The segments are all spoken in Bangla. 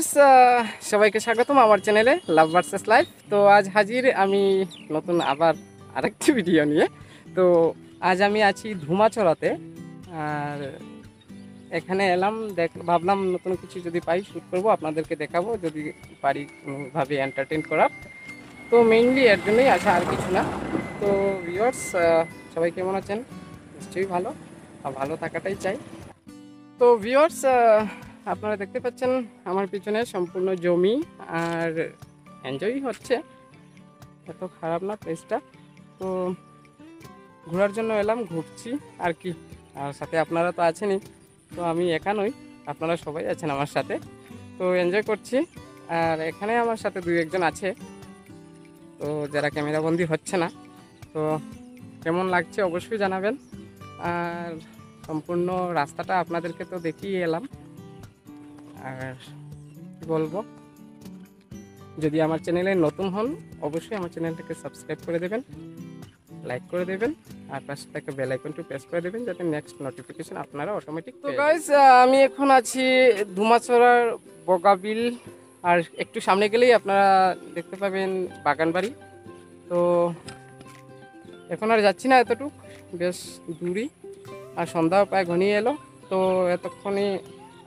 ভিউয়ার্স, সবাইকে স্বাগতম আমার চ্যানেলে লাভ ভার্সেস লাইফ। তো আজ হাজির আমি নতুন আবার আরেকটি ভিডিও নিয়ে। তো আজ আমি আছি ধুমাচড়াতে, আর এখানে এলাম ভাবলাম নতুন কিছু যদি পাই শ্যুট করবো, আপনাদেরকে দেখাবো যদি পারি কোনোভাবে এন্টারটেন করার। তো মেইনলি এর জন্যই আছে, আর কিছু না। তো ভিউয়ার্স, সবাই কেমন আছেন? নিশ্চয়ই ভালো, আর ভালো থাকাটাই চাই। তো ভিউয়ার্স, আপনারা দেখতে পাচ্ছেন আমার পিছনে সম্পূর্ণ জমি, আর এনজয়ই হচ্ছে, এত খারাপ না প্লেসটা। তো ঘোরার জন্য এলাম, ঘুরছি আর কি। আর সাথে আপনারা তো আছেনই, তো আমি একা নই, আপনারা সবাই আছেন আমার সাথে। তো এনজয় করছি, আর এখানে আমার সাথে দুই একজন আছে, তো যারা ক্যামেরাবন্দি হচ্ছে না। তো কেমন লাগছে অবশ্যই জানাবেন। আর সম্পূর্ণ রাস্তাটা আপনাদেরকে তো দেখিয়ে এলাম, আর কী বলবো, যদি আমার চ্যানেলে নতুন হন অবশ্যই আমার চ্যানেলটাকে সাবস্ক্রাইব করে দেবেন, লাইক করে দেবেন, আর পাশে থেকে বেল আইকনটি প্রেস করে দেবেন যাতে নেক্সট নোটিফিকেশন আপনারা অটোমেটিক। তো গাইস, আমি এখন আছি ধুমাচড়ার বগাবিল, আর একটু সামনে গেলেই আপনারা দেখতে পাবেন বাগানবাড়ি। তো এখন আর যাচ্ছি না, এতটুক বেশ দূরই, আর সন্ধ্যা প্রায় ঘনিয়ে এলো। তো এতক্ষণে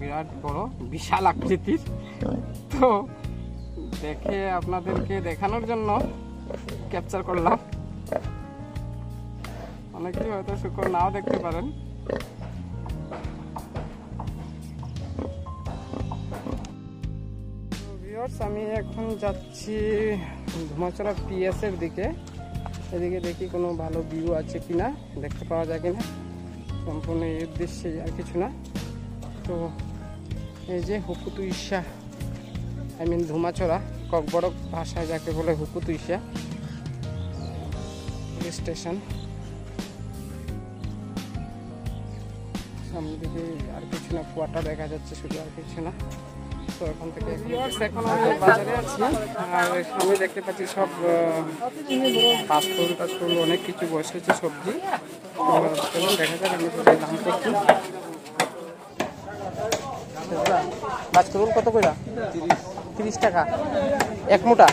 বিরাট বড় বিশাল আকৃতির, তো দেখে আপনাদেরকে দেখানোর জন্য ক্যাপচার করলাম। অনেকেই হয়তো শুকর নাও দেখতে পারেন। ভিউয়ার্স, আমি এখন যাচ্ছি ধুমাচড়া পিএস এর দিকে। এদিকে দেখি কোনো ভালো ভিউ আছে কিনা, দেখতে পাওয়া যায় কিনা, সম্পূর্ণ এই উদ্দেশ্যে, আর কিছু না। তো এই যে হুকুতুইশা, ধুমাচড়া ককবড়ক ভাষায় যাকে বলে হুকুতুইশা পুলিশ স্টেশন। সামনে দিকে আর কিছু না, কুয়াটা দেখা যাচ্ছে শুধু, আর কিছু না। তো এখন থেকে এখন আমি বাজারে আছি, আর আমি দেখতে পাচ্ছি সব পাঁচফুল অনেক কিছু বসেছে সবজি। দেখা যাক আমি দাম করছি। বাস্কেটবল কত কইরা? 30 টাকা এক মোটা,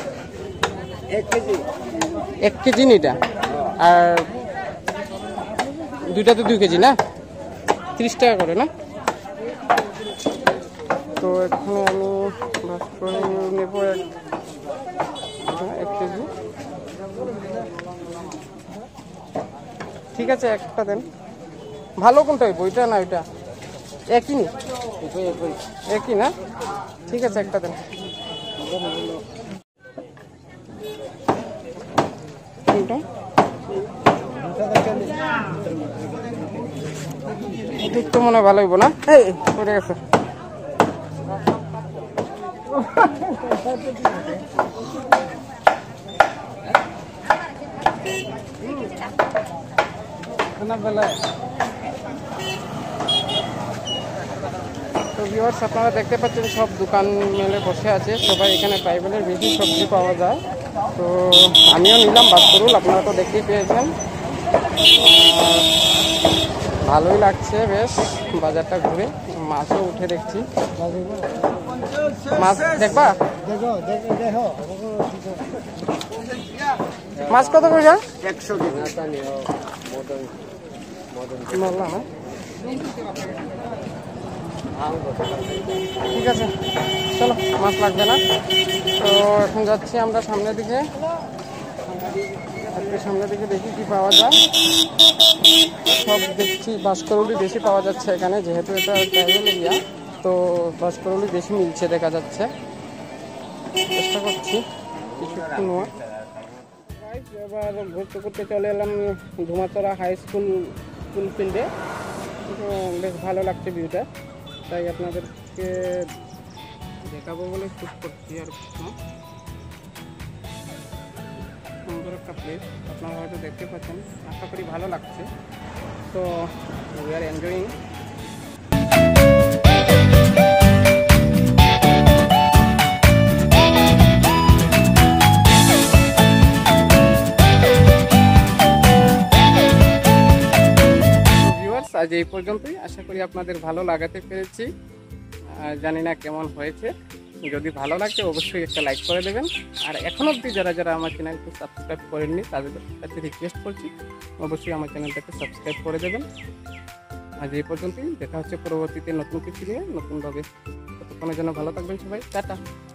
1 কেজি নিটা, আর দুইটাতে 2 কেজি না, 30 টাকা করে না। তো এখন আমি বাস্কেটবল নেব 1 কেজি। ঠিক আছে, একটা দেন। ভালো কোনটাই, বইটা না ওইটা? একই নি, একই না? ঠিক আছে, একটা দেন। দেখতে মনে হয় ভালো হইব না? এই, পড়ে গেছে। তো ভিউয়ার্স আপনারা দেখতে পাচ্ছেন সব দোকান মেলে বসে আছে সবাই, এখানে ট্রাইবেলের বেশি সবজি পাওয়া যায়। তো আমিও নিলাম বাসরুল, আপনারা তো দেখতেই পেয়েছেন। ভালোই লাগছে বেশ বাজারটা ঘুরে, মাছও উঠে দেখছি। মাছ দেখবা, মাছ কত করে যা? 100 টাকা। ঠিক আছে চলো, মাছ লাগবে না। তো এখন যাচ্ছি আমরা সামনের দিকে, সামনের দিকে দেখি কি পাওয়া যায়। সব দেখছি বাঁশকরুলি বেশি পাওয়া যাচ্ছে এখানে, যেহেতু এটা ট্রাইবেল এরিয়া তো বাঁশকরুলি বেশি মিলছে দেখা যাচ্ছে। চেষ্টা করছি কিছু নেওয়া। এবার ঘুরতে ঘুরতে চলে এলাম ধুমাচড়া হাই স্কুল ফিল্ডে। তো বেশ ভালো লাগছে ভিউটা, তাই আপনাদেরকে দেখাবো বলে শ্যুট করছি। আর কিছু সুন্দর একটা প্লেস আপনারা হয়তো দেখতে পাচ্ছেন, আশা করি ভালো লাগছে। তো উই আর এনজয়িং। আজ এই পর্যন্তই, আশা করি আপনাদের ভালো লাগাতে পেরেছি। জানি না কেমন হয়েছে, যদি ভালো লাগে অবশ্যই একটা লাইক করে দেবেন। আর এখন অবধি যারা যারা আমার চ্যানেলকে সাবস্ক্রাইব করেননি তাদের কাছে রিকোয়েস্ট করছি অবশ্যই আমার চ্যানেলটাকে সাবস্ক্রাইব করে দেবেন। আজ এই পর্যন্তই, দেখা হচ্ছে পরবর্তীতে নতুন কিছু নিয়ে নতুনভাবে। ততক্ষণের জন্য ভালো থাকবেন সবাই, টাটা।